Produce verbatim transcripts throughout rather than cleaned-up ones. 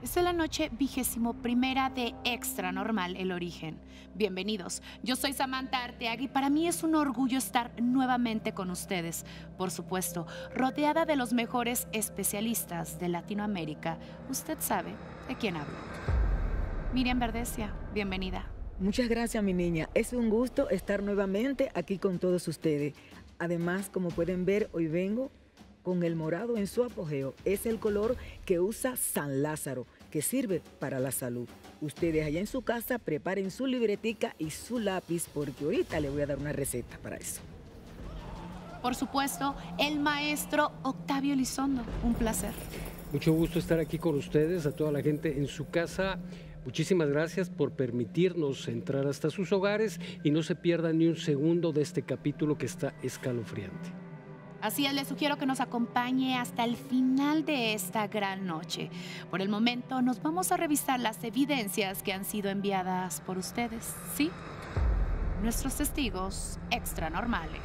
Esta es la noche vigésimo primera de Extra Normal, El Origen. Bienvenidos, yo soy Samantha Arteaga y para mí es un orgullo estar nuevamente con ustedes. Por supuesto, rodeada de los mejores especialistas de Latinoamérica. Usted sabe de quién hablo. Miriam Verdecia, bienvenida. Muchas gracias, mi niña. Es un gusto estar nuevamente aquí con todos ustedes. Además, como pueden ver, hoy vengo con el morado en su apogeo. Es el color que usa San Lázaro, que sirve para la salud. Ustedes allá en su casa preparen su libretica y su lápiz, porque ahorita les voy a dar una receta para eso. Por supuesto, el maestro Octavio Elizondo. Un placer. Mucho gusto estar aquí con ustedes, a toda la gente en su casa. Muchísimas gracias por permitirnos entrar hasta sus hogares y no se pierdan ni un segundo de este capítulo que está escalofriante. Así es, les sugiero que nos acompañe hasta el final de esta gran noche. Por el momento, nos vamos a revisar las evidencias que han sido enviadas por ustedes, ¿sí? Nuestros testigos extranormales.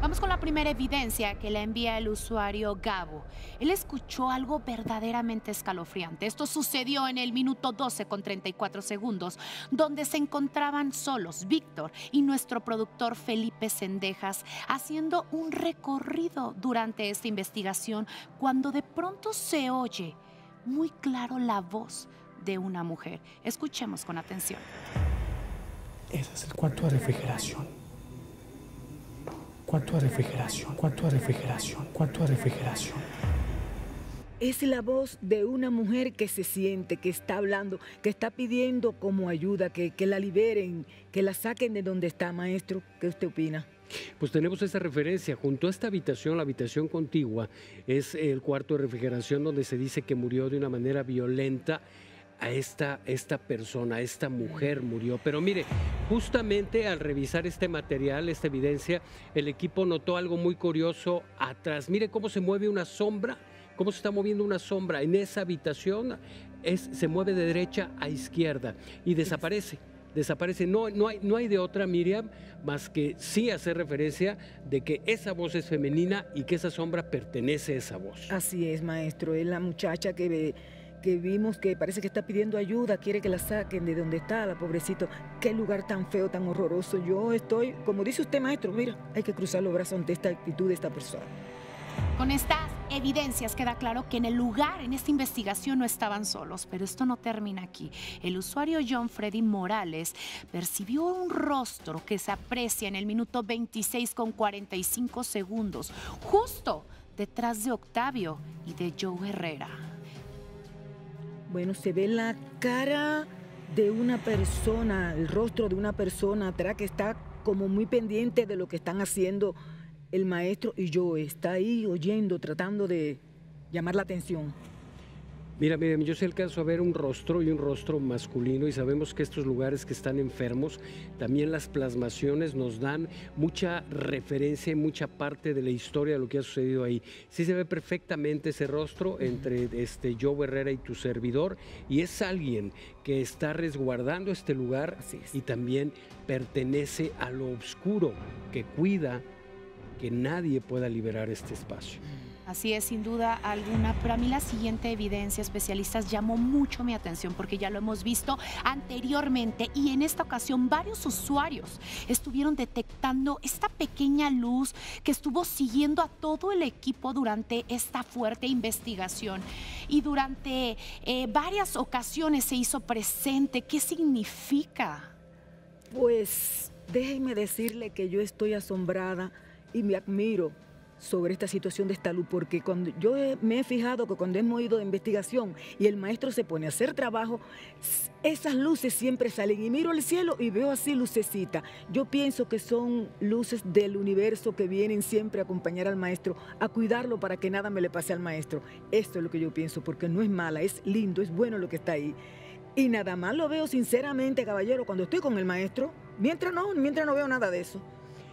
Vamos con la primera evidencia que le envía el usuario Gabo. Él escuchó algo verdaderamente escalofriante. Esto sucedió en el minuto doce con treinta y cuatro segundos, donde se encontraban solos Víctor y nuestro productor Felipe Sendejas haciendo un recorrido durante esta investigación, cuando de pronto se oye muy claro la voz de una mujer. Escuchemos con atención. Ese es el cuarto de refrigeración. ¿Cuánto de refrigeración? ¿Cuánto de refrigeración? ¿Cuánto de refrigeración? Es la voz de una mujer que se siente, que está hablando, que está pidiendo como ayuda, que, que la liberen, que la saquen de donde está, maestro. ¿Qué usted opina? Pues tenemos esta referencia. Junto a esta habitación, la habitación contigua, es el cuarto de refrigeración donde se dice que murió de una manera violenta. A esta, esta persona, esta mujer murió. Pero mire, justamente al revisar este material, esta evidencia, el equipo notó algo muy curioso atrás. Mire cómo se mueve una sombra, cómo se está moviendo una sombra en esa habitación. Es, se mueve de derecha a izquierda y desaparece. Desaparece, no, no, hay, no hay de otra, Miriam, más que sí hacer referencia de que esa voz es femenina y que esa sombra pertenece a esa voz. Así es, maestro, es la muchacha que ve... que vimos que parece que está pidiendo ayuda, quiere que la saquen de donde está, la pobrecito. Qué lugar tan feo, tan horroroso. Yo estoy, como dice usted, maestro, mira, hay que cruzar los brazos ante esta actitud de esta persona. Con estas evidencias queda claro que en el lugar, en esta investigación, no estaban solos. Pero esto no termina aquí. El usuario John Freddy Morales percibió un rostro que se aprecia en el minuto veintiséis con cuarenta y cinco segundos, justo detrás de Octavio y de Joe Herrera. Bueno, se ve la cara de una persona, el rostro de una persona atrás que está como muy pendiente de lo que están haciendo el maestro y yo. Está ahí oyendo, tratando de llamar la atención. Mira, mira, yo sí alcanzo a ver un rostro y un rostro masculino, y sabemos que estos lugares que están enfermos, también las plasmaciones nos dan mucha referencia y mucha parte de la historia de lo que ha sucedido ahí. Sí se ve perfectamente ese rostro entre este Joe Herrera y tu servidor, y es alguien que está resguardando este lugar y también pertenece a lo oscuro, que cuida que nadie pueda liberar este espacio. Así es, sin duda alguna, pero a mí la siguiente evidencia, especialistas, llamó mucho mi atención porque ya lo hemos visto anteriormente, y en esta ocasión varios usuarios estuvieron detectando esta pequeña luz que estuvo siguiendo a todo el equipo durante esta fuerte investigación, y durante eh, varias ocasiones se hizo presente. ¿Qué significa? Pues déjenme decirle que yo estoy asombrada y me admiro sobre esta situación de esta luz, porque cuando yo me he fijado que cuando hemos ido de investigación y el maestro se pone a hacer trabajo, esas luces siempre salen, y miro al cielo y veo así lucecita. Yo pienso que son luces del universo que vienen siempre a acompañar al maestro, a cuidarlo para que nada me le pase al maestro. Esto es lo que yo pienso, porque no es mala, es lindo, es bueno lo que está ahí. Y nada más lo veo sinceramente, caballero, cuando estoy con el maestro, mientras no, mientras no veo nada de eso.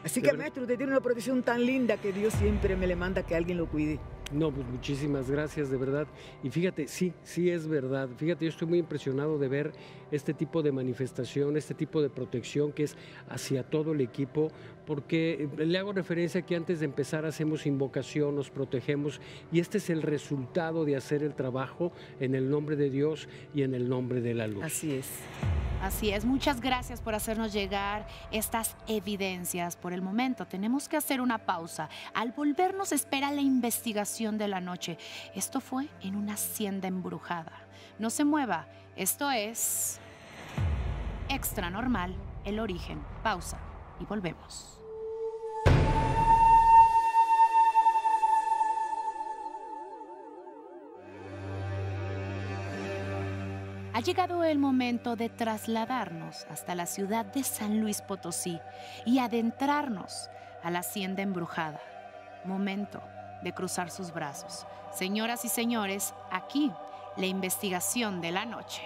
Así que, maestro, usted tiene una protección tan linda que Dios siempre me le manda que alguien lo cuide. No, pues muchísimas gracias, de verdad. Y fíjate, sí, sí es verdad. Fíjate, yo estoy muy impresionado de ver este tipo de manifestación, este tipo de protección que es hacia todo el equipo, porque le hago referencia que antes de empezar hacemos invocación, nos protegemos, y este es el resultado de hacer el trabajo en el nombre de Dios y en el nombre de la luz. Así es. Así es, muchas gracias por hacernos llegar estas evidencias. Por el momento tenemos que hacer una pausa. Al volver nos espera la investigación de la noche. Esto fue en una hacienda embrujada. No se mueva, esto es Extra Normal, El Origen. Pausa y volvemos. Ha llegado el momento de trasladarnos hasta la ciudad de San Luis Potosí y adentrarnos a la hacienda embrujada. Momento de cruzar sus brazos. Señoras y señores, aquí la investigación de la noche.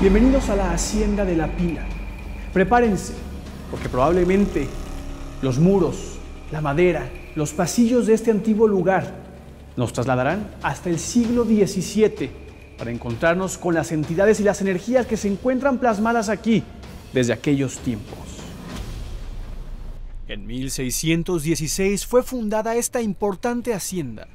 Bienvenidos a la hacienda de La Pila. Prepárense, porque probablemente los muros, la madera, los pasillos de este antiguo lugar nos trasladarán hasta el siglo diecisiete para encontrarnos con las entidades y las energías que se encuentran plasmadas aquí desde aquellos tiempos. En mil seiscientos dieciséis fue fundada esta importante hacienda,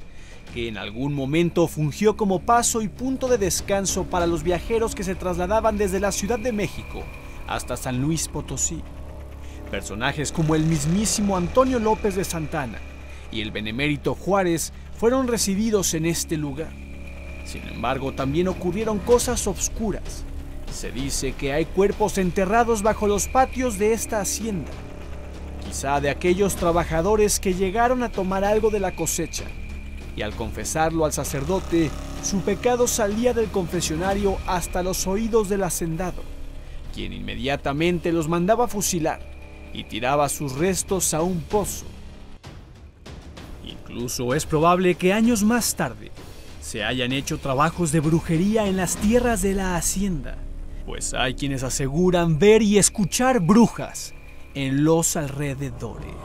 que en algún momento fungió como paso y punto de descanso para los viajeros que se trasladaban desde la Ciudad de México hasta San Luis Potosí. Personajes como el mismísimo Antonio López de Santa Anna y el benemérito Juárez fueron recibidos en este lugar. Sin embargo, también ocurrieron cosas obscuras. Se dice que hay cuerpos enterrados bajo los patios de esta hacienda, quizá de aquellos trabajadores que llegaron a tomar algo de la cosecha, y al confesarlo al sacerdote, su pecado salía del confesionario hasta los oídos del hacendado, quien inmediatamente los mandaba fusilar y tiraba sus restos a un pozo. Incluso es probable que años más tarde se hayan hecho trabajos de brujería en las tierras de la hacienda, pues hay quienes aseguran ver y escuchar brujas en los alrededores.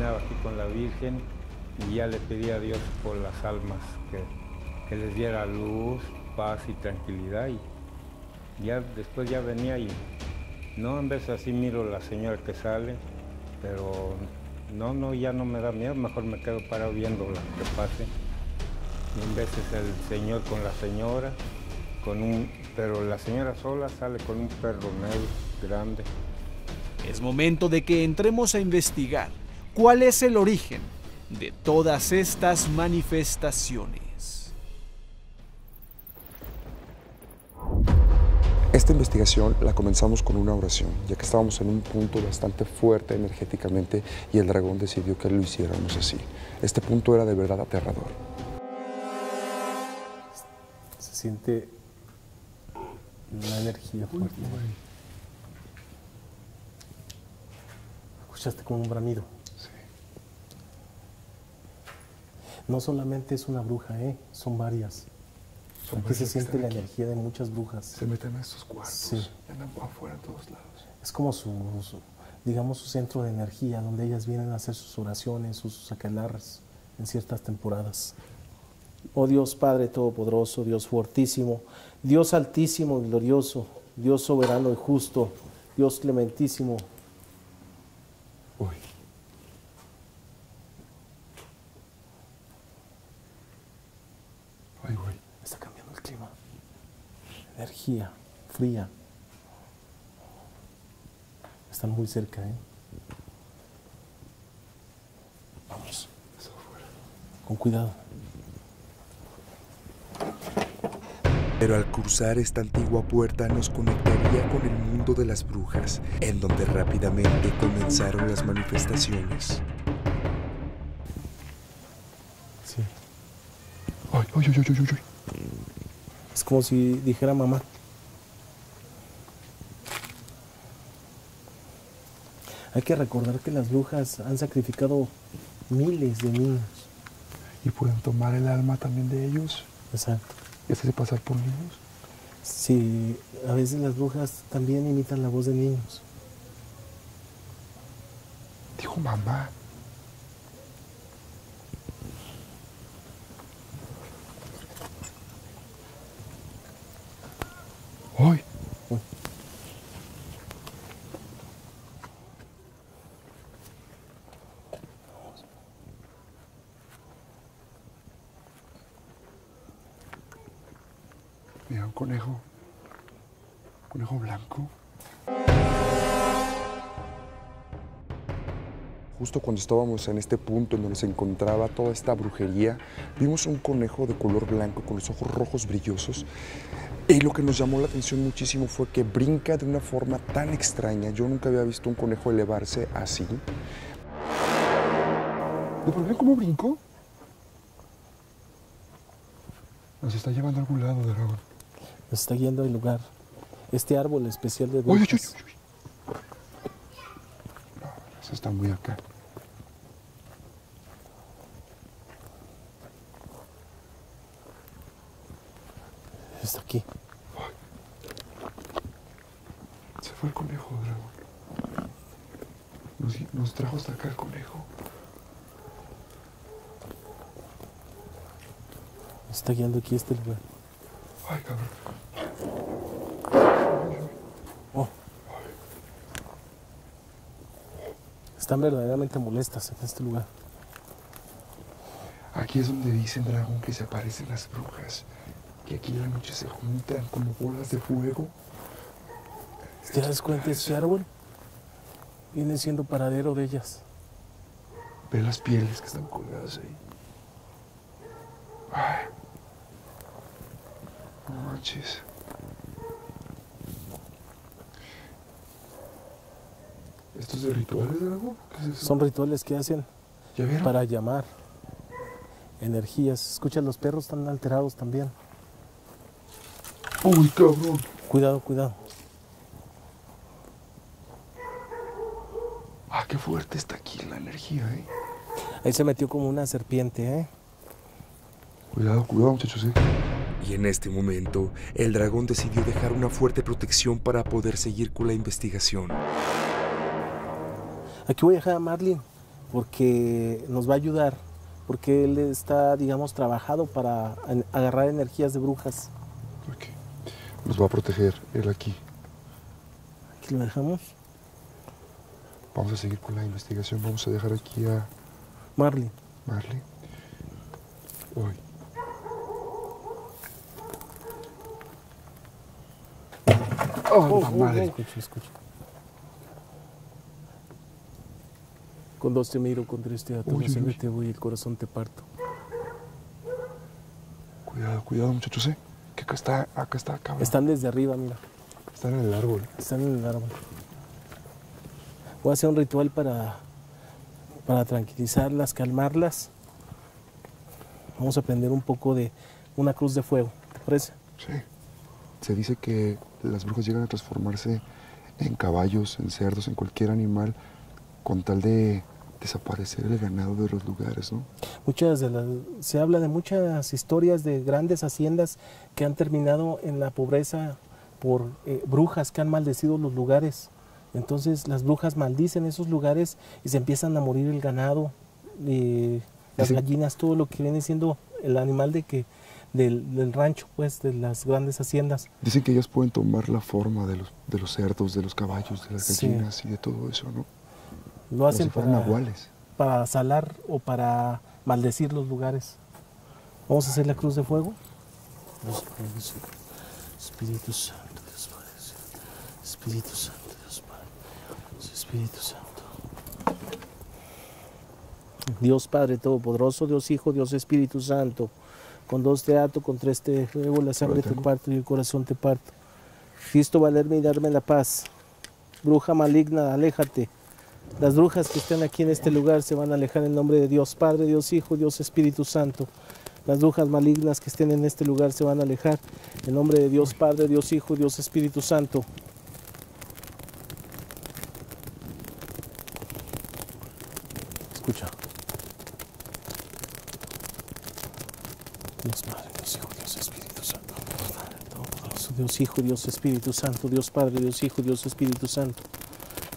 Aquí con la Virgen, y ya le pedí a Dios por las almas que, que les diera luz, paz y tranquilidad, y ya después ya venía y no, en vez así miro la señora que sale, pero no, no, ya no me da miedo, mejor me quedo parado viendo la que pase, y en veces el señor con la señora, con un, pero la señora sola sale con un perro negro grande. Es momento de que entremos a investigar ¿cuál es el origen de todas estas manifestaciones? Esta investigación la comenzamos con una oración, ya que estábamos en un punto bastante fuerte energéticamente y el dragón decidió que lo hiciéramos así. Este punto era de verdad aterrador. Se siente una energía fuerte. Escuchaste como un bramido. No solamente es una bruja, ¿eh? Son varias. Son aquí varias se siente la aquí. energía de muchas brujas. Se meten a estos cuartos, sí. Y andan afuera en todos lados. Es como su, su, digamos, su centro de energía, donde ellas vienen a hacer sus oraciones, sus aquelarres en ciertas temporadas. Oh Dios Padre Todopoderoso, Dios fortísimo, Dios altísimo y glorioso, Dios soberano y justo, Dios clementísimo. Uy. Está cambiando el clima. Energía fría. Están muy cerca, ¿eh? Vamos. Con cuidado. Pero al cruzar esta antigua puerta nos conectaría con el mundo de las brujas, en donde rápidamente comenzaron las manifestaciones. Sí. Ay, ay, ay, ay, ay. Es como si dijera mamá. Hay que recordar que las brujas han sacrificado miles de niños. Y pueden tomar el alma también de ellos. Exacto. ¿Y hacerse pasar por niños? Sí, a veces las brujas también imitan la voz de niños. Dijo mamá. Hoy. Mira, un conejo, un conejo blanco. Justo cuando estábamos en este punto en donde se encontraba toda esta brujería, vimos un conejo de color blanco con los ojos rojos brillosos. Y lo que nos llamó la atención muchísimo fue que brinca de una forma tan extraña. Yo nunca había visto un conejo elevarse así. ¿De por qué cómo brincó? Nos está llevando a algún lado, dragón. Nos está guiando al lugar. Este árbol especial de brujas. Uy, uy, uy, uy. No, eso está muy acá. Está aquí. Uy. Se fue el conejo, dragón. Nos, nos trajo hasta acá el conejo. Nos está guiando aquí este lugar. Ay, cabrón. Están verdaderamente molestas en este lugar. Aquí es donde dicen, dragón, que se aparecen las brujas. Que aquí en la noche se juntan como bolas de fuego. ¿Te das cuenta? Ese árbol viene siendo paradero de ellas. Ve las pieles que están colgadas ahí. Ay. No manches. ¿Estos de rituales, dragón? ¿Qué es eso? Son rituales que hacen para llamar energías. Escucha, los perros están alterados también. ¡Uy, cabrón! Cuidado, cuidado. Ah, qué fuerte está aquí la energía, ¿eh? Ahí se metió como una serpiente, ¿eh? Cuidado, cuidado, muchachos, ¿eh? Y en este momento, el dragón decidió dejar una fuerte protección para poder seguir con la investigación. Aquí voy a dejar a Marlin porque nos va a ayudar, porque él está, digamos, trabajado para agarrar energías de brujas. Ok. Nos va a proteger él aquí. Aquí lo dejamos. Vamos a seguir con la investigación. Vamos a dejar aquí a... Marlin. Marlin. Hoy. Oh, oh, oh, madre. Oh, escucho, escucho. Con dos te miro, con tres te ato, te voy, el corazón te parto. Cuidado, cuidado, muchachos, ¿eh? Que acá está, acá está, cabrón. Están desde arriba, mira. Están en el árbol. Están en el árbol. Voy a hacer un ritual para, para tranquilizarlas, calmarlas. Vamos a prender un poco de una cruz de fuego, ¿te parece? Sí. Se dice que las brujas llegan a transformarse en caballos, en cerdos, en cualquier animal, con tal de desaparecer el ganado de los lugares, ¿no? Muchas de las, se habla de muchas historias de grandes haciendas que han terminado en la pobreza por eh, brujas que han maldecido los lugares. Entonces las brujas maldicen esos lugares y se empiezan a morir el ganado, eh, las Dicen... gallinas, todo lo que viene siendo el animal de que, del, del rancho, pues, de las grandes haciendas. Dicen que ellas pueden tomar la forma de los, de los cerdos, de los caballos, de las gallinas, sí, y de todo eso, ¿no? Lo hacen para, nahuales, para salar o para maldecir los lugares. Vamos a hacer la cruz de fuego. Espíritu Santo, Dios Padre, Espíritu Santo, Dios Padre, Espíritu Santo. Dios Padre Todopoderoso, Dios Hijo, Dios Espíritu Santo, con dos te ato, con tres te llevo, la sangre te parto y el corazón te parto. Cristo, valerme y darme la paz. Bruja maligna, aléjate. Las brujas que están aquí en este lugar se van a alejar en nombre de Dios Padre, Dios Hijo, Dios Espíritu Santo. Las brujas malignas que estén en este lugar se van a alejar en nombre de Dios Padre, Dios Hijo, Dios Espíritu Santo. Escucha. Dios Padre, Dios Hijo, Dios Espíritu Santo. Dios Hijo, Dios Espíritu Santo. Dios Padre, Dios Hijo, Dios Espíritu Santo.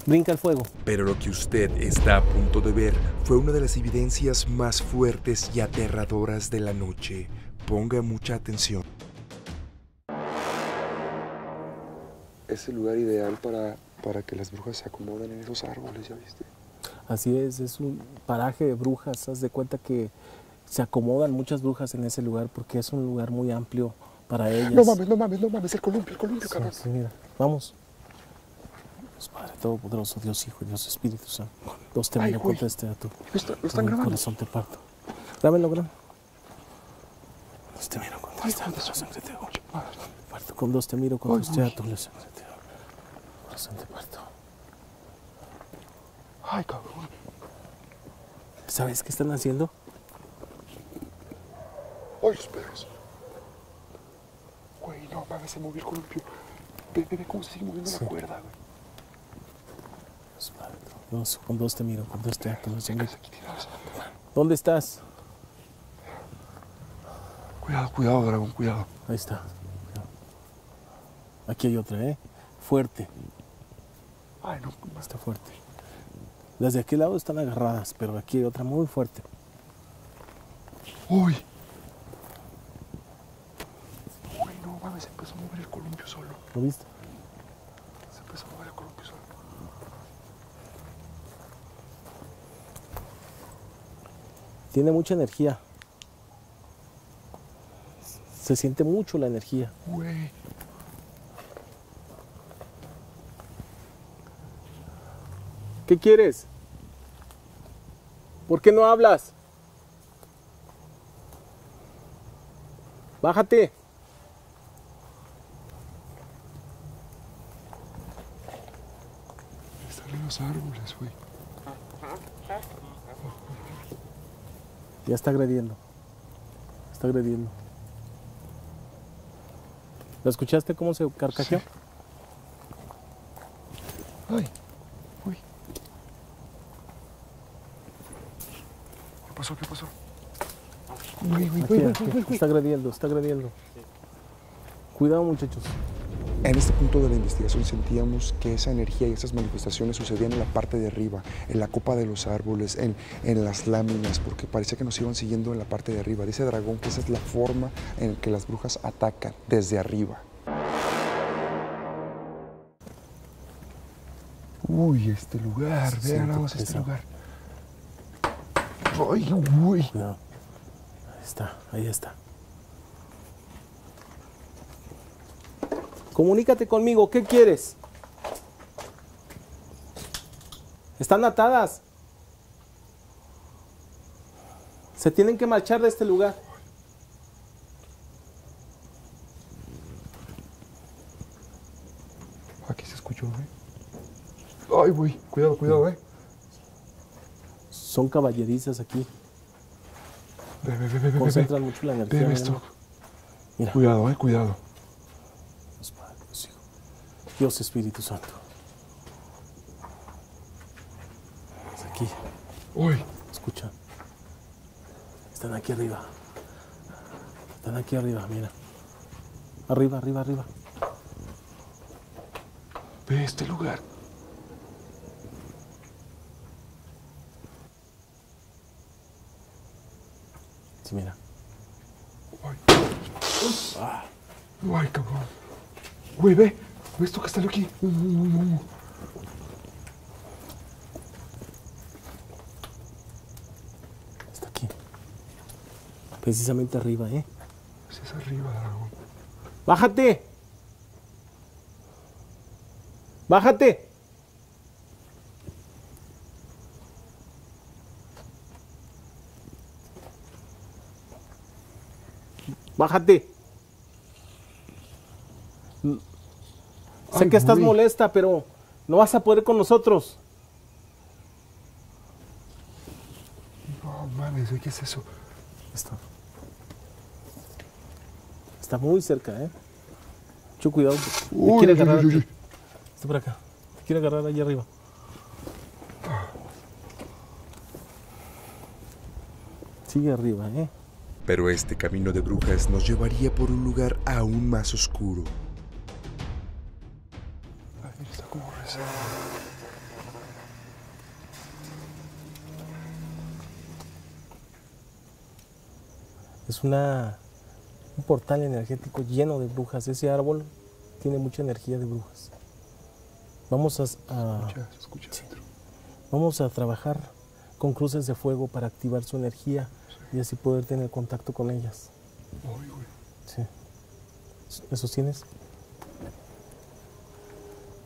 Brinca el fuego. Pero lo que usted está a punto de ver fue una de las evidencias más fuertes y aterradoras de la noche. Ponga mucha atención. Es el lugar ideal para, para que las brujas se acomoden en esos árboles, ¿ya viste? Así es, es un paraje de brujas. Haz de cuenta que se acomodan muchas brujas en ese lugar porque es un lugar muy amplio para ellas. No mames, no mames, no mames, el columpio, el columpio, sí, cabrón. Sí, mira, vamos. Padre Todopoderoso, Dios Hijo y Dios Espíritu Santo. Dos te miro contra este ato. Lo están grabando. El corazón te parto. Grábenlo, grábenlo. Dos te miro contra este ato. La sangre te parto. Con dos te miro contra este ato. La sangre te parto. Corazón te parto. Ay, cabrón. ¿Sabes qué están haciendo? Ay, los perros. Güey, no, mames, se movió el columpio. Ve, ve, ve cómo se sigue moviendo la cuerda, güey. Dos, con dos te miro, con dos te ato. ¿Dónde estás? Cuidado, cuidado, dragón, cuidado. Ahí está. Aquí hay otra, ¿eh? Fuerte. Ay, no. Está fuerte. Las de aquel lado están agarradas, pero aquí hay otra muy fuerte. Uy. Uy, no mames, se empezó a mover el columpio solo. ¿Lo viste? Se empezó a mover el columpio solo. Tiene mucha energía. Se siente mucho la energía. Güey. ¿Qué quieres? ¿Por qué no hablas? Bájate. Están en los árboles, güey. Ya está agrediendo. Está agrediendo. ¿Lo escuchaste cómo se carcajeó? Sí. Ay. Uy. ¿Qué pasó? ¿Qué pasó? Uy, uy, aquí, uy, aquí. Uy, uy. Está agrediendo, está agrediendo. Cuidado, muchachos. En este punto de la investigación sentíamos que esa energía y esas manifestaciones sucedían en la parte de arriba, en la copa de los árboles, en, en las láminas, porque parecía que nos iban siguiendo en la parte de arriba. Dice Dragón que esa es la forma en que las brujas atacan, desde arriba. Uy, este lugar, sí, vean vamos a este lugar. Ay, uy. No. Ahí está, ahí está. Comunícate conmigo, ¿qué quieres? Están atadas. Se tienen que marchar de este lugar. Aquí se escuchó, güey. Ay, güey, cuidado, cuidado, güey. Son caballerizas aquí. Ve, ve, ve, ve, ve. Concentran ve, mucho la energía. Ve, ve esto. Mira. Cuidado, eh, cuidado. Dios Espíritu Santo. Es aquí. Uy. Escucha. Están aquí arriba. Están aquí arriba, mira. Arriba, arriba, arriba. Ve este lugar. Sí, mira. Uy. Ah. Uy, cabrón. Uy, ve. ¿Ves tú que está aquí? Uh, uh, uh, uh. Está aquí. Precisamente arriba, ¿eh? Sí, es arriba, Dragón. ¡Bájate! ¡Bájate! bájate. Sé que estás molesta, pero no vas a poder con nosotros. No mames, ¿qué es eso? Está, está muy cerca, ¿eh? Mucho cuidado. Uy, te quiere agarrar. Uy, uy, uy. Está por acá. Te quiere agarrar allá arriba. Sigue arriba, ¿eh? Pero este camino de brujas nos llevaría por un lugar aún más oscuro. Ay, está como rezando. Es una, un portal energético lleno de brujas. Ese árbol tiene mucha energía de brujas. Vamos a... a escucha, escucha sí. Vamos a trabajar con cruces de fuego para activar su energía. Y así poder tener contacto con ellas. Uy, güey. Sí. ¿Me sostienes?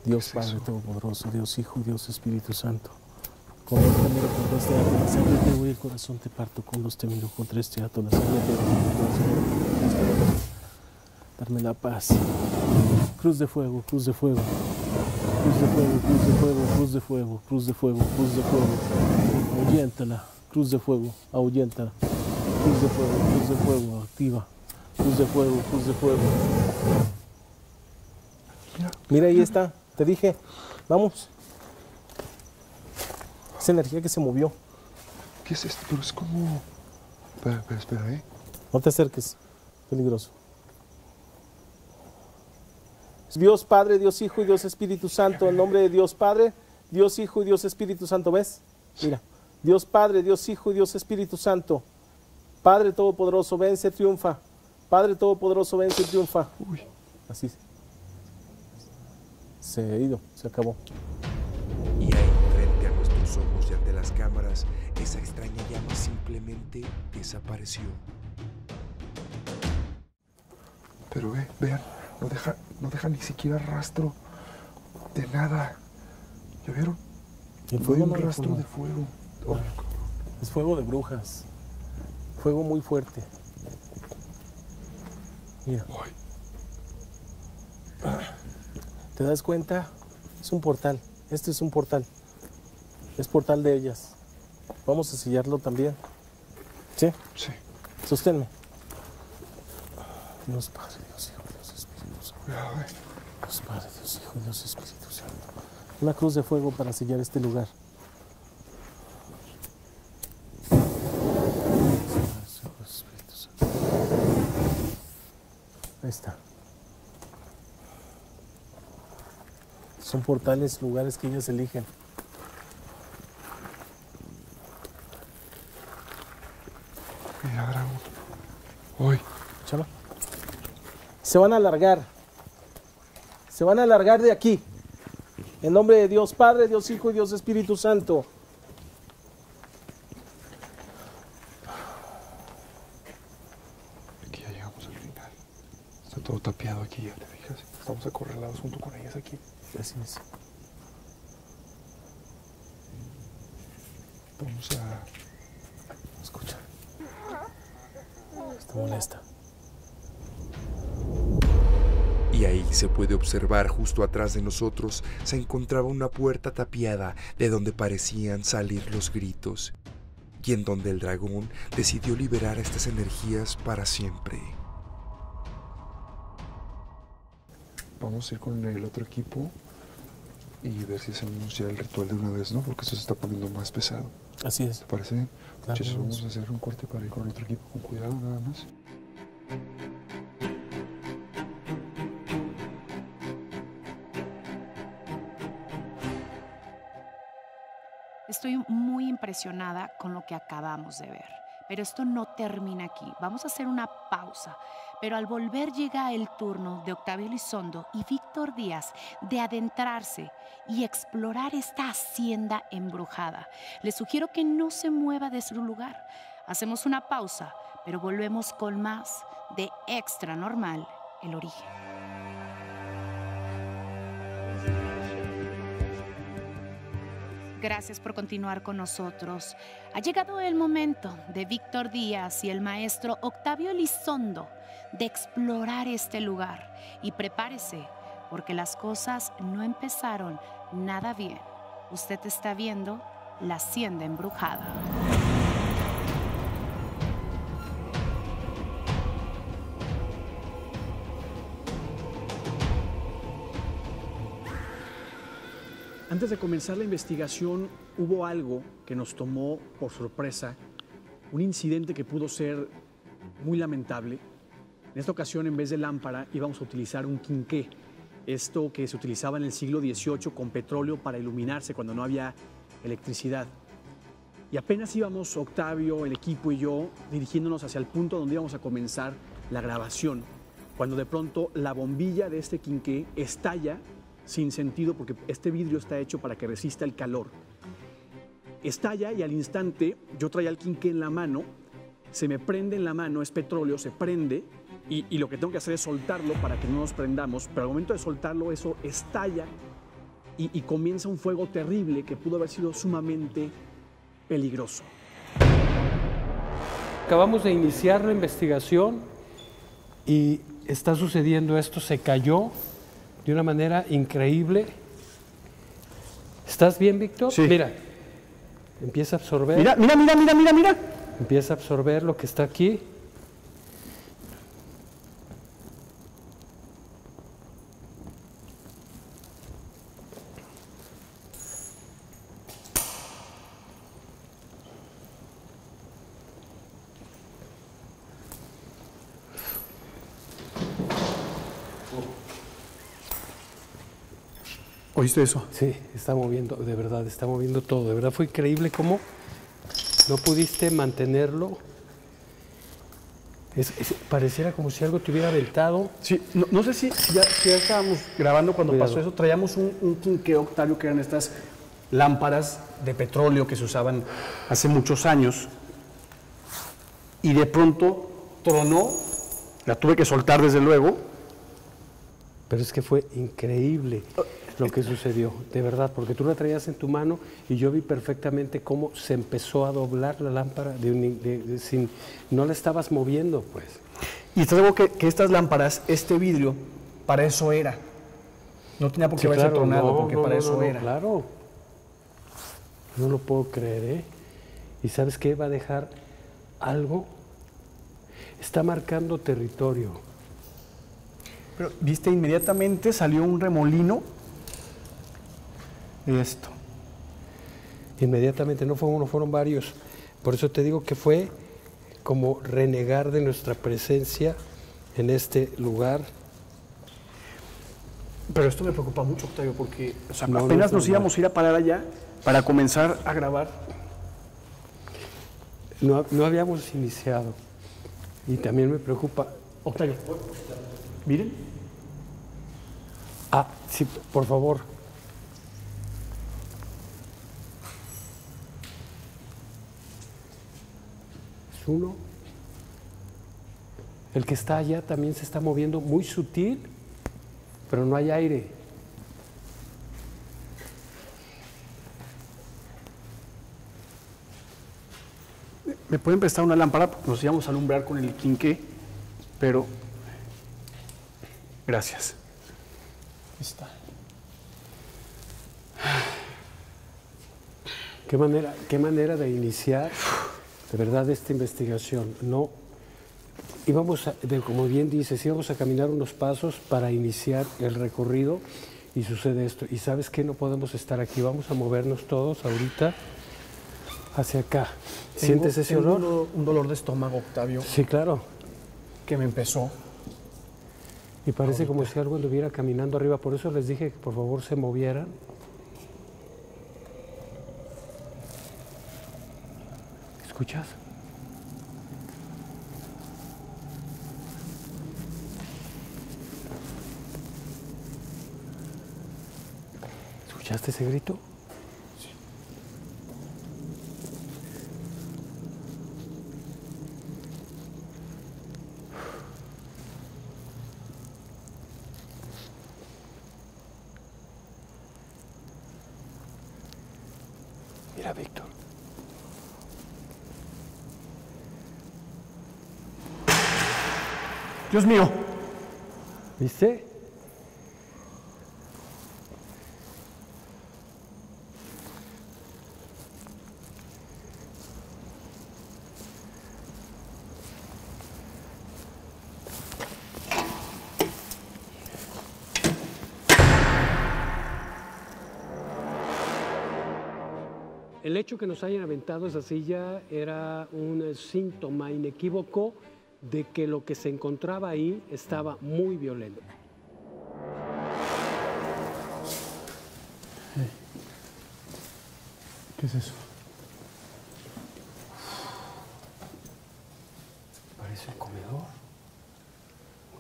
Dios Padre Todopoderoso, Dios Hijo, Dios Espíritu Santo. Con los temeros contra este ato, la sangre te voy, el corazón te parto. Con los temeros contra este ato, la sangre te voy. Darme la paz. Cruz de fuego, cruz de fuego. Cruz de fuego, cruz de fuego, cruz de fuego, cruz de fuego, cruz de fuego. Ahuyéntala. Cruz de fuego, ahuyéntala. Cruz de fuego, cruz de fuego, activa. Cruz de fuego, cruz de fuego. Mira, ahí está. Te dije, vamos. Esa energía que se movió. ¿Qué es esto? Pero es como... Espera, espera, espera, ¿eh? No te acerques. Peligroso. Dios Padre, Dios Hijo y Dios Espíritu Santo. En nombre de Dios Padre, Dios Hijo y Dios Espíritu Santo. ¿Ves? Mira. Dios Padre, Dios Hijo y Dios Espíritu Santo. Padre Todopoderoso, vence, triunfa. Padre Todopoderoso, vence, triunfa. Uy. Así se ha ido, se acabó. Y ahí, frente a nuestros ojos y ante las cámaras, esa extraña llama simplemente desapareció. Pero ve, vean, no deja, no deja ni siquiera rastro de nada. ¿Ya vieron? No hay un rastro de fuego. Oh, es fuego de brujas. Fuego muy fuerte. Mira. ¿Te das cuenta? Es un portal. Este es un portal. Es portal de ellas. Vamos a sellarlo también. ¿Sí? Sí. Sosténme. Dios Padre, Dios Hijo, Dios Espíritu Santo. Dios Padre, Dios Hijo, Dios Espíritu Santo. Una cruz de fuego para sellar este lugar. Ahí está. Son portales, lugares que ellas eligen. Mira, Gabo. Uy. Chava. Se van a alargar. Se van a alargar de aquí. En nombre de Dios Padre, Dios Hijo y Dios Espíritu Santo. Tapeado aquí, ya te fijas. Estamos acorralados junto con ellas aquí. Así es. Vamos a... Escucha. Está molesta. Y ahí se puede observar, justo atrás de nosotros, se encontraba una puerta tapiada de donde parecían salir los gritos. Y en donde el dragón decidió liberar estas energías para siempre. Vamos a ir con el otro equipo y ver si hacemos ya el ritual de una vez, ¿no? Porque eso se está poniendo más pesado. Así es. ¿Te parece bien? Claro, muchachos, vamos. vamos a hacer un corte para ir con el otro equipo con cuidado, nada más. Estoy muy impresionada con lo que acabamos de ver. Pero esto no termina aquí. Vamos a hacer una pausa. Pero al volver llega el turno de Octavio Elizondo y Víctor Díaz de adentrarse y explorar esta hacienda embrujada. Les sugiero que no se mueva de su lugar. Hacemos una pausa, pero volvemos con más de Extra Normal, El Origen. Gracias por continuar con nosotros. Ha llegado el momento de Víctor Díaz y el maestro Octavio Elizondo de explorar este lugar. Y prepárese, porque las cosas no empezaron nada bien. Usted está viendo La Hacienda Embrujada. Antes de comenzar la investigación, hubo algo que nos tomó por sorpresa, un incidente que pudo ser muy lamentable. En esta ocasión, en vez de lámpara, íbamos a utilizar un quinqué, esto que se utilizaba en el siglo dieciocho con petróleo para iluminarse cuando no había electricidad. Y apenas íbamos Octavio, el equipo y yo dirigiéndonos hacia el punto donde íbamos a comenzar la grabación, cuando de pronto la bombilla de este quinqué estalla sin sentido, porque este vidrio está hecho para que resista el calor. Estalla y al instante yo traía el quinqué en la mano, se me prende en la mano, es petróleo, se prende y, y lo que tengo que hacer es soltarlo para que no nos prendamos, pero al momento de soltarlo eso estalla y, y comienza un fuego terrible que pudo haber sido sumamente peligroso. Acabamos de iniciar la investigación y está sucediendo esto, se cayó de una manera increíble. ¿Estás bien, Víctor? Sí. Mira, empieza a absorber. Mira, mira, mira, mira, mira, mira. Empieza a absorber lo que está aquí. ¿Oíste eso? Sí, está moviendo, de verdad, está moviendo todo. De verdad fue increíble cómo no pudiste mantenerlo. Es, es, pareciera como si algo te hubiera aventado. Sí, no, no sé si ya, si ya estábamos grabando cuando Cuidado. pasó eso. Traíamos un, un quinqué, Octavio, que eran estas lámparas de petróleo que se usaban hace muchos años. Y de pronto tronó, la tuve que soltar desde luego. Pero es que fue increíble lo que sucedió, de verdad, porque tú la traías en tu mano y yo vi perfectamente cómo se empezó a doblar la lámpara, de un, de, de, sin, no la estabas moviendo, pues. Y te digo que, que estas lámparas, este vidrio, para eso era. No tenía por qué sí, haberse claro, tornado, no, porque no, para no, eso no, era. Claro, no lo puedo creer, ¿eh? ¿Y sabes qué? Va a dejar algo. Está marcando territorio. Pero, ¿viste? Inmediatamente salió un remolino. Esto. Inmediatamente, no fue uno, fueron varios. Por eso te digo que fue como renegar de nuestra presencia en este lugar. Pero esto me preocupa mucho, Octavio, porque o sea, no, apenas no nos íbamos a ir a parar allá para comenzar a grabar. No, no habíamos iniciado. Y también me preocupa. Octavio, miren. Ah, sí, por favor. Uno, el que está allá también se está moviendo muy sutil, pero no hay aire. ¿Me pueden prestar una lámpara? Nos íbamos a alumbrar con el quinqué, pero gracias. Ahí está. Qué manera, qué manera de iniciar. De verdad, esta investigación, no íbamos, a, de, como bien dices, íbamos a caminar unos pasos para iniciar el recorrido y sucede esto. Y ¿sabes qué? No podemos estar aquí, vamos a movernos todos ahorita hacia acá. ¿Sientes tengo, ese tengo olor? Tengo un dolor de estómago, Octavio. Sí, claro. Que me empezó. Y parece ahorita como si algo anduviera caminando arriba, por eso les dije que por favor se movieran. ¿Escuchas? ¿Escuchaste ese grito? Sí. Mira, Víctor. ¡Dios mío! ¿Viste? El hecho que nos hayan aventado esa silla era un síntoma inequívoco de que lo que se encontraba ahí estaba muy violento. Hey. ¿Qué es eso? Parece el comedor,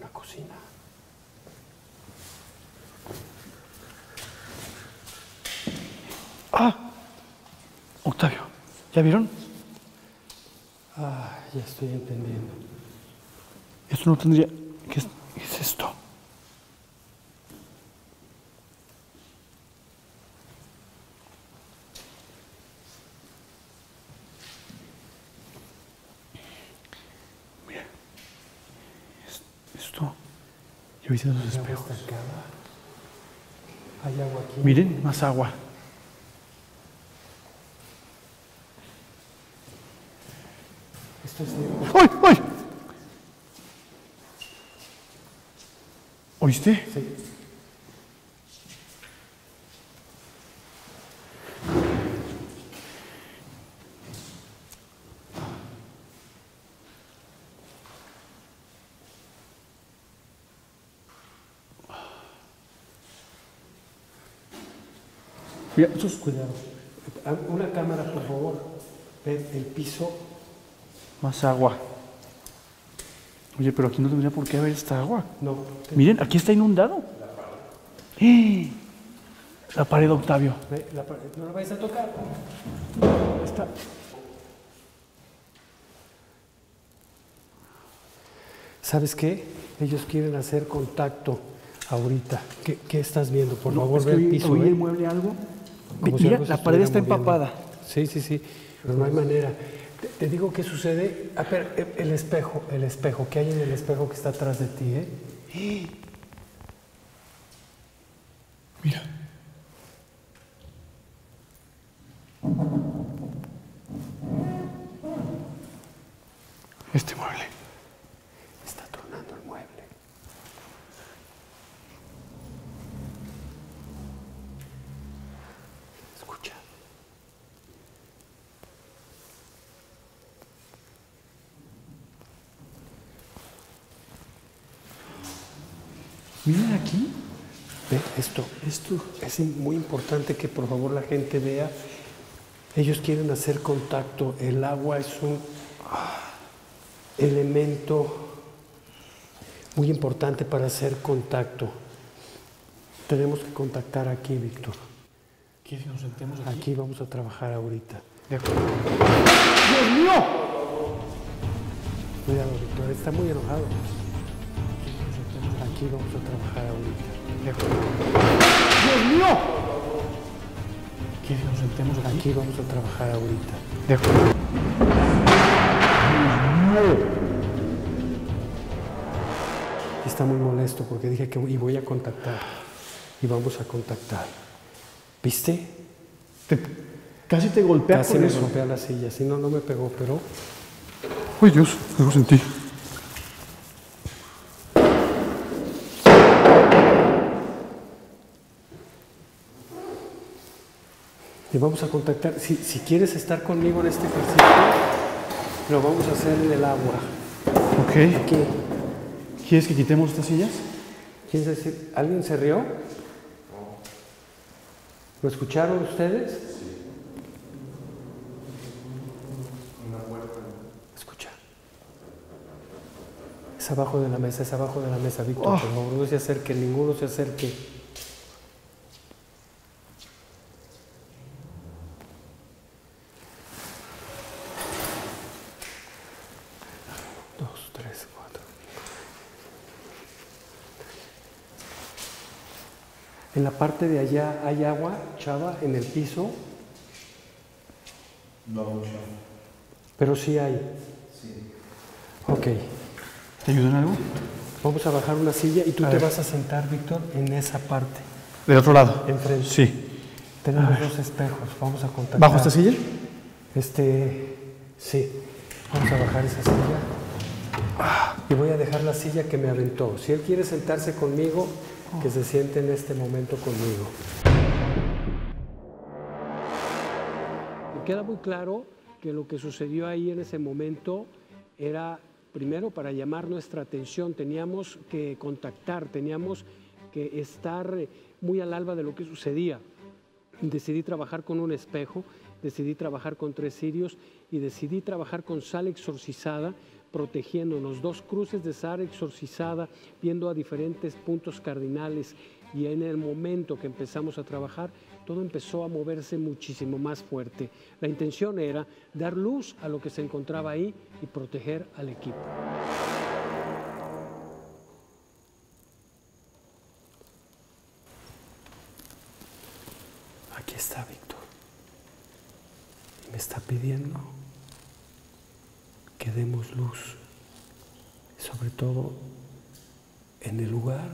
una cocina. ¡Ah! Octavio, ¿ya vieron? Ah, ya estoy entendiendo. Esto no tendría... ¿Qué es, ¿qué es esto? Mira. Esto... Yo hice los espejos. Hay agua aquí. Miren, más agua. ¡Ay, ay! ¿Oíste? Sí. Mira, estos... Cuidado. Una cámara, por favor. Ven el piso... Más agua. Oye, pero aquí no tendría por qué haber esta agua. No. Miren, aquí está inundado. La pared. ¡Eh! La pared, Octavio. La pared. No la vais a tocar. Está. ¿Sabes qué? Ellos quieren hacer contacto ahorita. ¿Qué, qué estás viendo? Por no, favor, es que ve el piso. ¿Oí el mueble algo? Como mira, si la pared está moviendo. Empapada. Sí, sí, sí. Pero no hay manera. Te, te digo qué sucede. A ver, el espejo, el espejo. ¿Qué hay en el espejo que está atrás de ti, eh? ¡Eh! Mira. Este mueble. Está tornando el mueble. Escucha. Miren aquí. Ve esto. Esto es muy importante que por favor la gente vea. Ellos quieren hacer contacto. El agua es un elemento muy importante para hacer contacto. Tenemos que contactar aquí, Víctor. ¿Quieres que nos sentemos aquí? Aquí vamos a trabajar ahorita. De acuerdo. ¡Dios mío! Cuidado, Víctor. Está muy enojado. Aquí vamos a trabajar ahorita. De acuerdo. ¡Dios mío! ¿Quieres que nos sentemos aquí? Aquí vamos a trabajar ahorita. De acuerdo. ¡Dios mío! Está muy molesto porque dije que y voy a contactar. Y vamos a contactar. ¿Viste? Te, casi te golpea con eso. Casi me golpea la silla. Si no, no me pegó, pero... ¡Ay, Dios! Algo sentí. Y vamos a contactar, si, si quieres estar conmigo en este ejercicio, lo vamos a hacer en el agua. Ok. Aquí. ¿Quieres que quitemos estas sillas? ¿Quieres decir, alguien se rió? ¿Lo escucharon ustedes? Sí. Una puerta. Escucha. Es abajo de la mesa, es abajo de la mesa, Víctor. Oh. Por favor, no se acerque, ninguno se acerque. En la parte de allá hay agua, Chava, en el piso. No mucho. Pero sí hay. Sí. Ok. ¿Te ayudan algo? Vamos a bajar una silla y tú a te ver. vas a sentar, Víctor, en esa parte. ¿Del otro lado? Enfrente. Sí. Tenemos dos espejos, vamos a contactar. ¿Bajo esta silla? Este, sí. Vamos a bajar esa silla. Y voy a dejar la silla que me aventó. Si él quiere sentarse conmigo, que se siente en este momento conmigo. Me queda muy claro que lo que sucedió ahí en ese momento era, primero, para llamar nuestra atención. Teníamos que contactar, teníamos que estar muy al alba de lo que sucedía. Decidí trabajar con un espejo, decidí trabajar con tres cirios y decidí trabajar con sal exorcizada, protegiéndonos, dos cruces de sal exorcizada, viendo a diferentes puntos cardinales. Y en el momento que empezamos a trabajar, todo empezó a moverse muchísimo más fuerte. La intención era dar luz a lo que se encontraba ahí y proteger al equipo. Aquí está Víctor. Me está pidiendo que demos luz, sobre todo en el lugar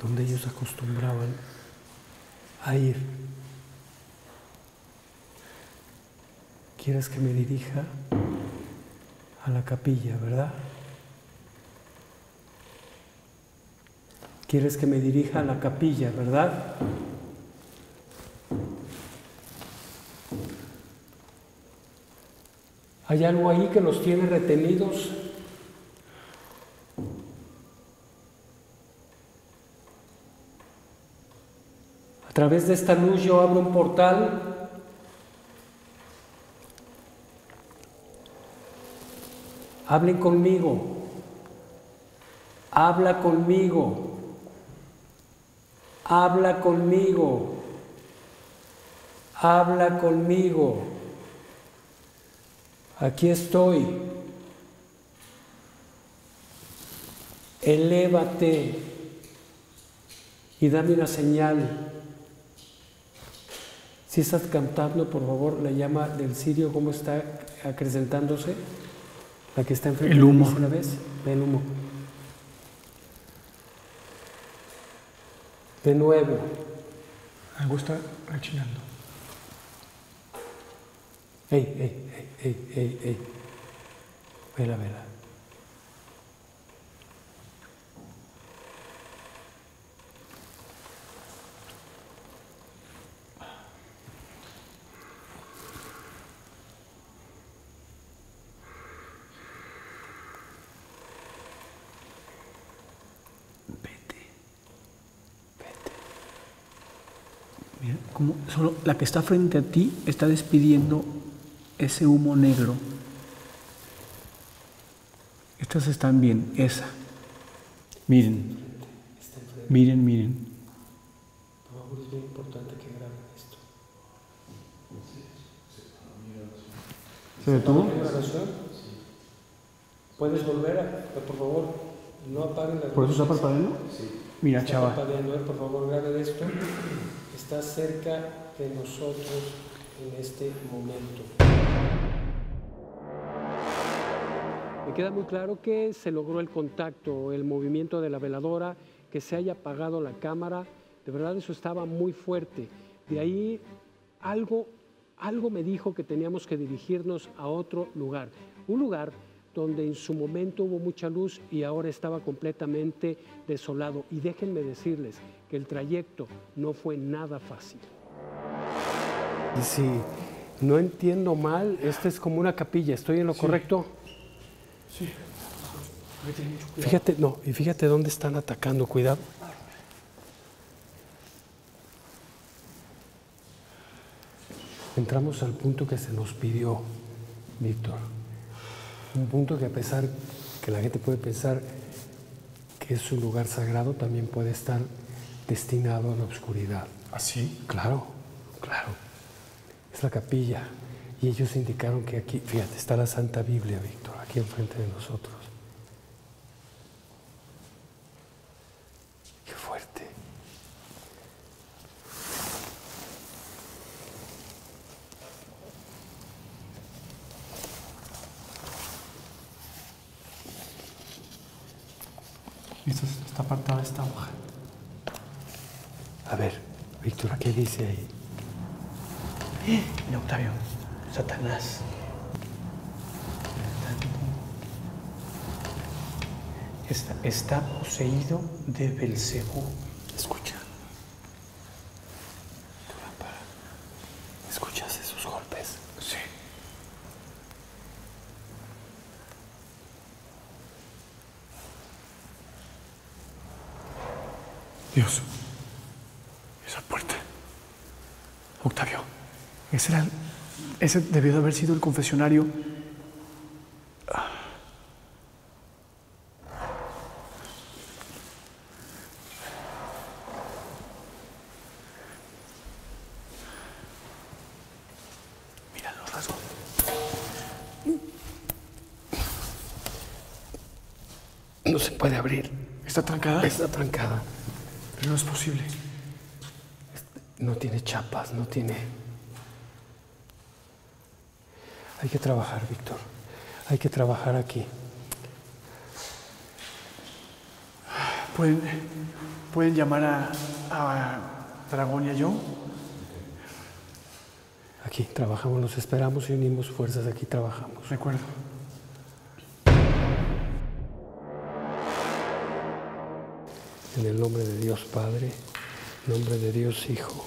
donde ellos acostumbraban a ir. Quieres que me dirija a la capilla, ¿verdad? Quieres que me dirija a la capilla, ¿verdad? ¿Hay algo ahí que los tiene retenidos? A través de esta luz yo abro un portal. Hablen conmigo. Habla conmigo. Habla conmigo. Habla conmigo. Aquí estoy. Elévate y dame una señal. Si estás cantando, por favor, la llama del cirio, ¿cómo está acrecentándose? La que está enfrente. El humo. Una vez. El humo. De nuevo. Algo está rechinando. Ey, ey, ey. Ey, ey, ey. Vela, vela. Vete. Vete. Mira, como solo la que está frente a ti está despidiendo ese humo negro. Estas están bien, esa. Miren, miren, miren. Por favor, es bien importante que graben esto. ¿Se detuvo? ¿Puedes volver a, por favor, no apaguen la... ¿Por eso está parpadeando? Sí. Mira, chava. Está parpadeando, por favor, grabe esto. Está cerca de nosotros en este momento. Me queda muy claro que se logró el contacto, el movimiento de la veladora, que se haya apagado la cámara. De verdad, eso estaba muy fuerte. De ahí algo, algo me dijo que teníamos que dirigirnos a otro lugar. Un lugar donde en su momento hubo mucha luz y ahora estaba completamente desolado. Y déjenme decirles que el trayecto no fue nada fácil. Y si no entiendo mal, esta es como una capilla. ¿Estoy en lo sí. correcto? Sí. Fíjate, no, y fíjate dónde están atacando, cuidado. Entramos al punto que se nos pidió, Víctor. Un punto que a pesar que la gente puede pensar que es un lugar sagrado, también puede estar destinado a la oscuridad. ¿Así? Claro, claro. Es la capilla. Y ellos indicaron que aquí, fíjate, está la Santa Biblia, Víctor, aquí enfrente de nosotros. ¡Qué fuerte! Esto está apartada esta hoja. A ver, Víctor, ¿qué dice ahí? ¡Eh! Mira, Octavio, Satanás. Está, está poseído de Belcebú. Escucha. Tu lámpara. ¿Escuchas esos golpes? Sí. Dios. Esa puerta. Octavio, ese era el, ese debió de haber sido el confesionario. No se puede abrir. ¿Está trancada? Está trancada. Pero no es posible. No tiene chapas, no tiene... Hay que trabajar, Víctor. Hay que trabajar aquí. ¿Pueden, pueden llamar a, a Dragón y a Joe? Aquí trabajamos, nos esperamos y unimos fuerzas. Aquí trabajamos. De acuerdo. En el nombre de Dios Padre, nombre de Dios Hijo,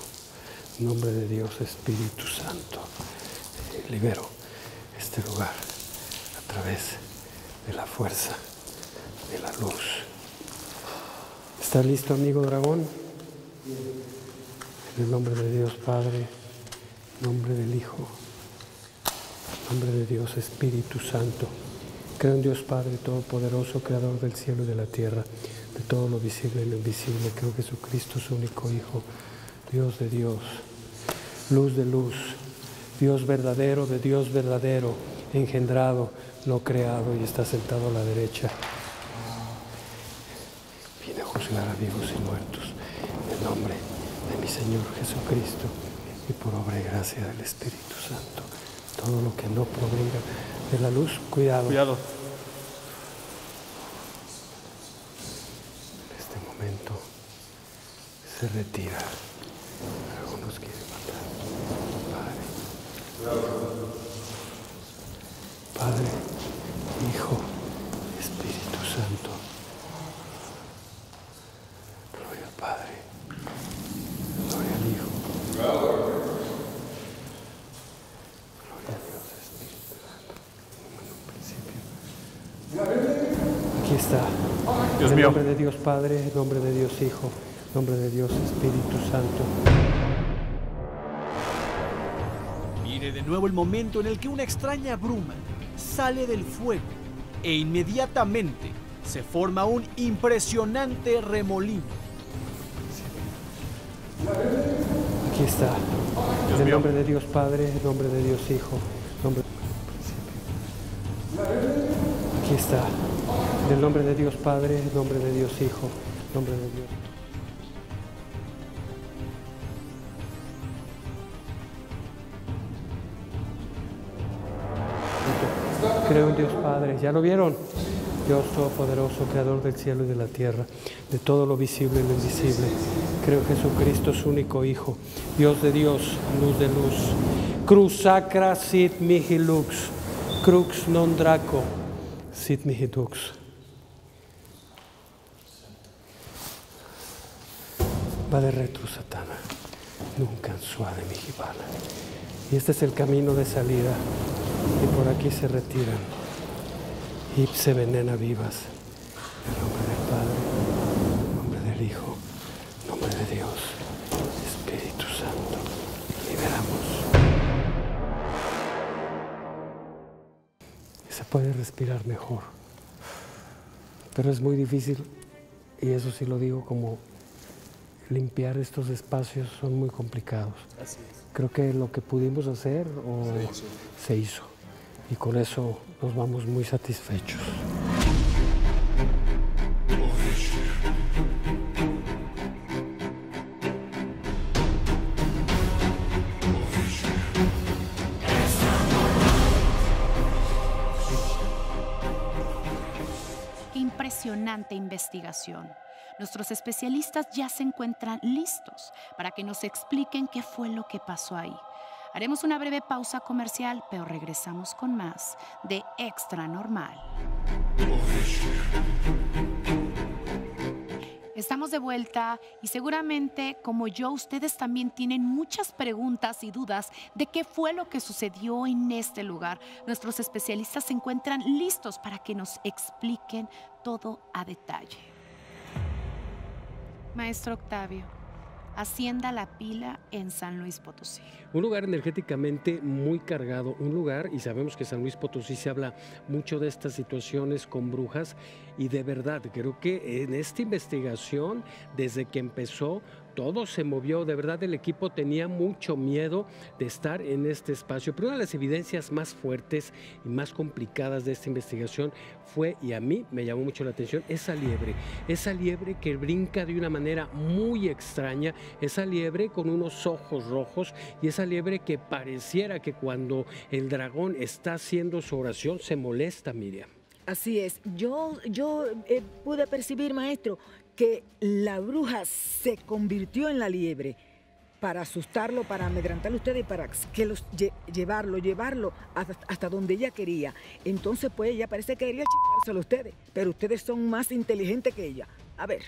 nombre de Dios Espíritu Santo, eh, libero este lugar a través de la fuerza de la luz. ¿Estás listo, amigo Dragón? En el nombre de Dios Padre, nombre del Hijo, nombre de Dios Espíritu Santo. Creo en Dios Padre Todopoderoso, Creador del cielo y de la tierra, de todo lo visible y lo invisible. Creo que Jesucristo, su único Hijo, Dios de Dios, luz de luz, Dios verdadero de Dios verdadero, engendrado, no creado, y está sentado a la derecha. Viene a juzgar a vivos y muertos, en el nombre de mi Señor Jesucristo, y por obra y gracia del Espíritu Santo. Todo lo que no provenga de la luz, cuidado. Cuidado. Se retira. Algunos quieren matar. Padre. Padre, Hijo, Espíritu Santo. Gloria al Padre. Gloria al Hijo. Gloria a Dios, Espíritu Santo. Como en un principio. Aquí está. Dios mío. En nombre de Dios Padre, en nombre de Dios Hijo. Nombre de Dios, Espíritu Santo. Mire de nuevo el momento en el que una extraña bruma sale del fuego e inmediatamente se forma un impresionante remolino. Aquí está. Dios en el nombre de Dios Padre, en nombre de Dios Hijo, nombre... Aquí está. En el nombre de Dios Padre, en nombre de Dios Hijo, nombre de Dios. Creo en Dios Padre, ¿ya lo vieron? Dios Todopoderoso, Creador del cielo y de la tierra, de todo lo visible y lo invisible. Creo en Jesucristo, su único Hijo, Dios de Dios, luz de luz. Cruz sacra sit mihi lux, crux non draco sit mihi dux. Va de retro, Satana, nunca suave mihi bala. Y este es el camino de salida. Y por aquí se retiran y se venena vivas. En nombre del Padre, en nombre del Hijo, en nombre de Dios, Espíritu Santo, liberamos. Se puede respirar mejor, pero es muy difícil, y eso sí lo digo, como limpiar estos espacios son muy complicados. Así es. Creo que lo que pudimos hacer o sí, sí. se hizo. Y con eso nos vamos muy satisfechos. impresionante investigación. Nuestros especialistas ya se encuentran listos para que nos expliquen qué fue lo que pasó ahí. Haremos una breve pausa comercial, pero regresamos con más de Extra Normal. Estamos de vuelta y seguramente, como yo, ustedes también tienen muchas preguntas y dudas de qué fue lo que sucedió en este lugar. Nuestros especialistas se encuentran listos para que nos expliquen todo a detalle. Maestro Octavio, Hacienda La Pila en San Luis Potosí. Un lugar energéticamente muy cargado, un lugar, y sabemos que San Luis Potosí se habla mucho de estas situaciones con brujas, y de verdad creo que en esta investigación, desde que empezó, todo se movió, de verdad el equipo tenía mucho miedo de estar en este espacio. Pero una de las evidencias más fuertes y más complicadas de esta investigación fue, y a mí me llamó mucho la atención, esa liebre. Esa liebre que brinca de una manera muy extraña, esa liebre con unos ojos rojos y esa liebre que pareciera que cuando el dragón está haciendo su oración se molesta, Miriam. Así es, yo, yo eh, pude percibir, maestro, que la bruja se convirtió en la liebre para asustarlo, para amedrantarlo a ustedes y para que los, lle, llevarlo, llevarlo hasta, hasta donde ella quería. Entonces, pues, ella parece que quería chingárselo a ustedes, pero ustedes son más inteligentes que ella. A ver.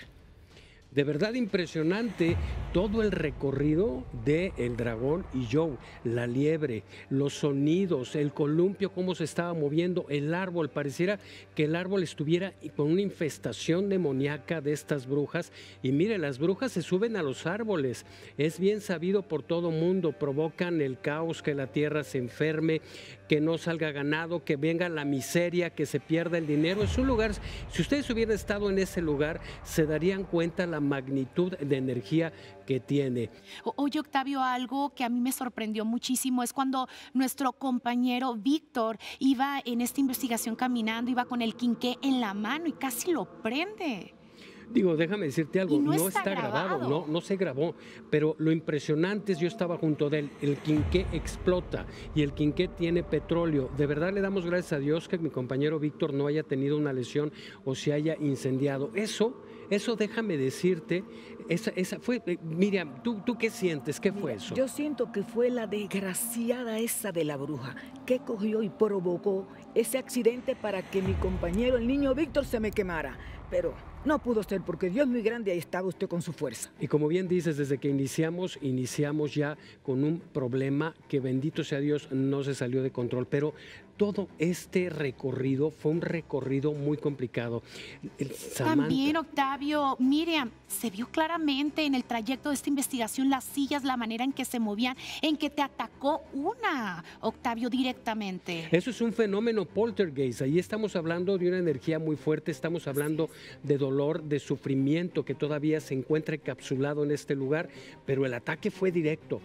De verdad impresionante todo el recorrido de el dragón y Joe, la liebre, los sonidos, el columpio, cómo se estaba moviendo, el árbol. Pareciera que el árbol estuviera con una infestación demoníaca de estas brujas. Y mire, las brujas se suben a los árboles. Es bien sabido por todo mundo, provocan el caos, que la tierra se enferme, que no salga ganado, que venga la miseria, que se pierda el dinero. Es un lugar, si ustedes hubieran estado en ese lugar, se darían cuenta la magnitud de energía que tiene. Oye, Octavio, algo que a mí me sorprendió muchísimo es cuando nuestro compañero Víctor iba en esta investigación caminando, iba con el quinqué en la mano y casi lo prende. Digo, déjame decirte algo, no, no está, está grabado, grabado no, no se grabó, pero lo impresionante es, yo estaba junto de él, el quinqué explota y el quinqué tiene petróleo. De verdad le damos gracias a Dios que mi compañero Víctor no haya tenido una lesión o se haya incendiado. Eso, eso déjame decirte, esa, esa fue, eh, Miriam, ¿tú, ¿tú qué sientes? ¿Qué Mira, fue eso? Yo siento que fue la desgraciada esa de la bruja que cogió y provocó ese accidente para que mi compañero, el niño Víctor, se me quemara, pero no pudo ser porque Dios muy grande, ahí estaba usted con su fuerza. Y como bien dices, desde que iniciamos, iniciamos ya con un problema que, bendito sea Dios, no se salió de control, pero todo este recorrido fue un recorrido muy complicado. Samantha. También, Octavio, Miriam, se vio claramente en el trayecto de esta investigación las sillas, la manera en que se movían, en que te atacó una, Octavio, directamente. Eso es un fenómeno poltergeist. Ahí estamos hablando de una energía muy fuerte, estamos hablando de dolor, de sufrimiento que todavía se encuentra encapsulado en este lugar, pero el ataque fue directo.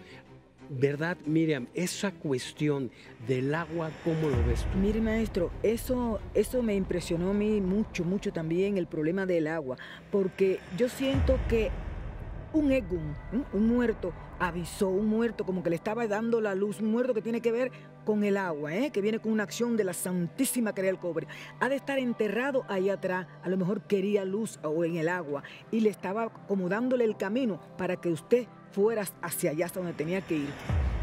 ¿Verdad, Miriam? Esa cuestión del agua, ¿cómo lo ves tú? Mire, maestro, eso, eso me impresionó a mí mucho, mucho también, el problema del agua, porque yo siento que un Egún, un muerto, avisó, un muerto, como que le estaba dando la luz, un muerto que tiene que ver con el agua, ¿eh? Que viene con una acción de la Santísima Caridad del Cobre. Ha de estar enterrado ahí atrás, a lo mejor quería luz o en el agua, y le estaba como dándole el camino para que usted fueras hacia allá, hasta donde tenía que ir.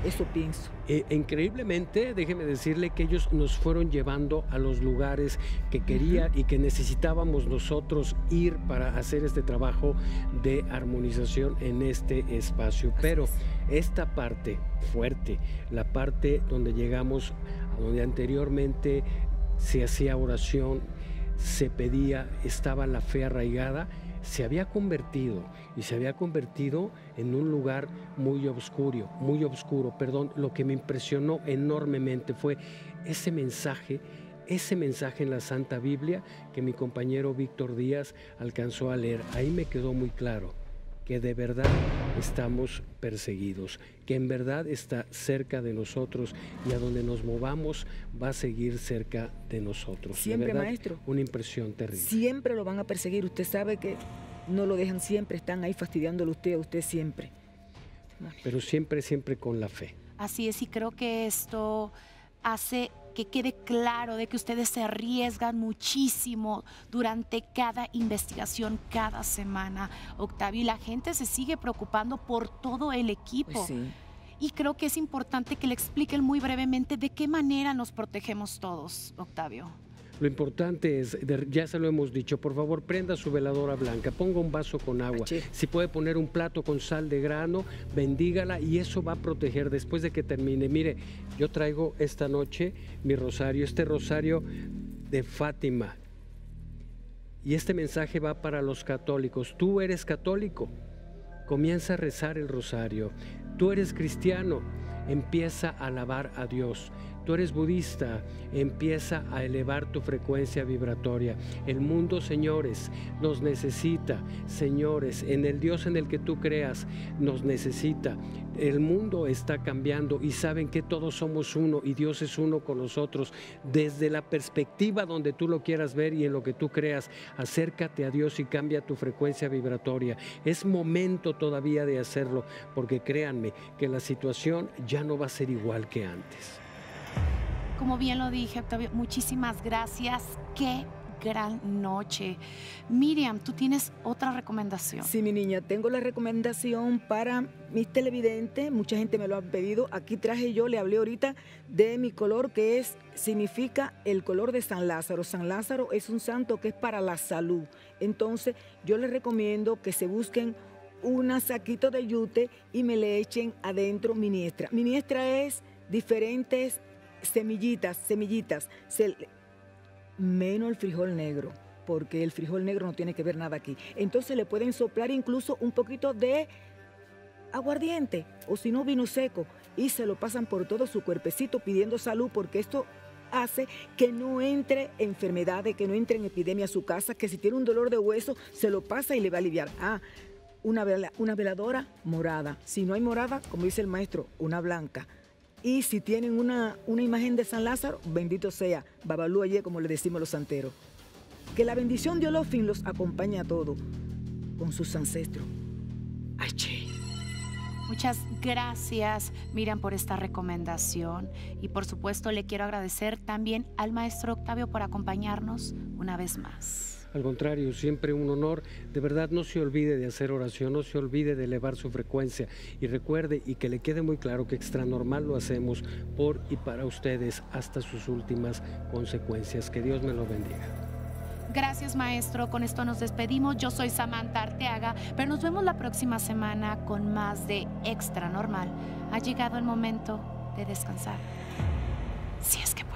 Eso pienso. Eh, increíblemente, déjeme decirle que ellos nos fueron llevando a los lugares que quería y que necesitábamos nosotros ir para hacer este trabajo de armonización en este espacio. Pero esta parte fuerte, la parte donde llegamos, donde anteriormente se hacía oración, se pedía, estaba la fe arraigada, se había convertido y se había convertido en un lugar muy oscuro, muy oscuro, perdón. Lo que me impresionó enormemente fue ese mensaje, ese mensaje en la Santa Biblia que mi compañero Víctor Díaz alcanzó a leer. Ahí me quedó muy claro que de verdad estamos perseguidos, que en verdad está cerca de nosotros y a donde nos movamos va a seguir cerca de nosotros. Siempre, de verdad, maestro. Una impresión terrible. Siempre lo van a perseguir, usted sabe que no lo dejan siempre, están ahí fastidiándolo a usted, a usted siempre. Pero siempre, siempre con la fe. Así es, y creo que esto hace que quede claro de que ustedes se arriesgan muchísimo durante cada investigación, cada semana, Octavio. Y la gente se sigue preocupando por todo el equipo. Pues sí. Y creo que es importante que le expliquen muy brevemente de qué manera nos protegemos todos, Octavio. Lo importante es, ya se lo hemos dicho, por favor prenda su veladora blanca, ponga un vaso con agua, Achí. Si puede poner un plato con sal de grano, bendígala y eso va a proteger después de que termine. Mire, yo traigo esta noche mi rosario, este rosario de Fátima, y este mensaje va para los católicos. Tú eres católico, comienza a rezar el rosario. Tú eres cristiano, empieza a alabar a Dios. Tú eres budista, empieza a elevar tu frecuencia vibratoria. El mundo, señores, nos necesita, señores, en el Dios en el que tú creas, nos necesita. El mundo está cambiando y saben que todos somos uno y Dios es uno con nosotros. Desde la perspectiva donde tú lo quieras ver y en lo que tú creas, acércate a Dios y cambia tu frecuencia vibratoria. Es momento todavía de hacerlo, porque créanme que la situación ya no va a ser igual que antes. Como bien lo dije, Octavio, muchísimas gracias. Qué gran noche. Miriam, tú tienes otra recomendación. Sí, mi niña, tengo la recomendación para mis televidentes. Mucha gente me lo ha pedido. Aquí traje yo, le hablé ahorita de mi color, que es, significa el color de San Lázaro. San Lázaro es un santo que es para la salud. Entonces, yo les recomiendo que se busquen un saquito de yute y me le echen adentro miniestra. Miniestra es diferentes semillitas, semillitas, se, menos el frijol negro, porque el frijol negro no tiene que ver nada aquí. Entonces le pueden soplar incluso un poquito de aguardiente o si no vino seco y se lo pasan por todo su cuerpecito pidiendo salud, porque esto hace que no entre enfermedades, que no entre en epidemia a su casa, que si tiene un dolor de hueso se lo pasa y le va a aliviar. Ah, una, vela, una veladora morada, si no hay morada, como dice el maestro, una blanca. Y si tienen una, una imagen de San Lázaro, bendito sea, Babalú ayer, como le decimos los santeros. Que la bendición de Olofin los acompañe a todos, con sus ancestros. Aché. Muchas gracias, Miriam, por esta recomendación. Y por supuesto, le quiero agradecer también al maestro Octavio por acompañarnos una vez más. Al contrario, siempre un honor. De verdad, no se olvide de hacer oración, no se olvide de elevar su frecuencia. Y recuerde, y que le quede muy claro, que Extranormal lo hacemos por y para ustedes hasta sus últimas consecuencias. Que Dios me lo bendiga. Gracias, maestro. Con esto nos despedimos. Yo soy Samantha Arteaga, pero nos vemos la próxima semana con más de Extranormal. Ha llegado el momento de descansar. Si es que